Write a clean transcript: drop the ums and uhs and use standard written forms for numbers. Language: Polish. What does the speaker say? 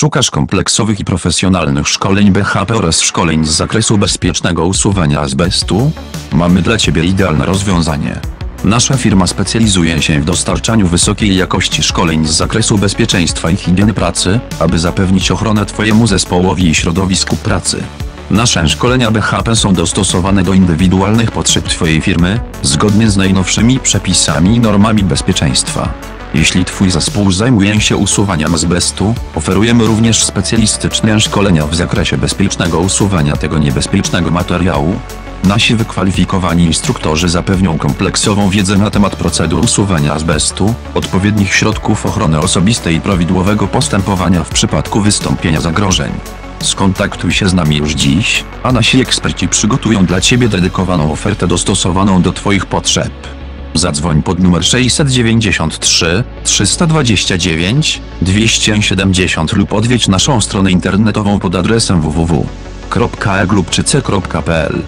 Szukasz kompleksowych i profesjonalnych szkoleń BHP oraz szkoleń z zakresu bezpiecznego usuwania azbestu? Mamy dla Ciebie idealne rozwiązanie. Nasza firma specjalizuje się w dostarczaniu wysokiej jakości szkoleń z zakresu bezpieczeństwa i higieny pracy, aby zapewnić ochronę Twojemu zespołowi i środowisku pracy. Nasze szkolenia BHP są dostosowane do indywidualnych potrzeb Twojej firmy, zgodnie z najnowszymi przepisami i normami bezpieczeństwa. Jeśli Twój zespół zajmuje się usuwaniem azbestu, oferujemy również specjalistyczne szkolenia w zakresie bezpiecznego usuwania tego niebezpiecznego materiału. Nasi wykwalifikowani instruktorzy zapewnią kompleksową wiedzę na temat procedur usuwania azbestu, odpowiednich środków ochrony osobistej i prawidłowego postępowania w przypadku wystąpienia zagrożeń. Skontaktuj się z nami już dziś, a nasi eksperci przygotują dla Ciebie dedykowaną ofertę dostosowaną do Twoich potrzeb. Zadzwoń pod numer 693 329 270 lub odwiedź naszą stronę internetową pod adresem www.eglubczyce.pl.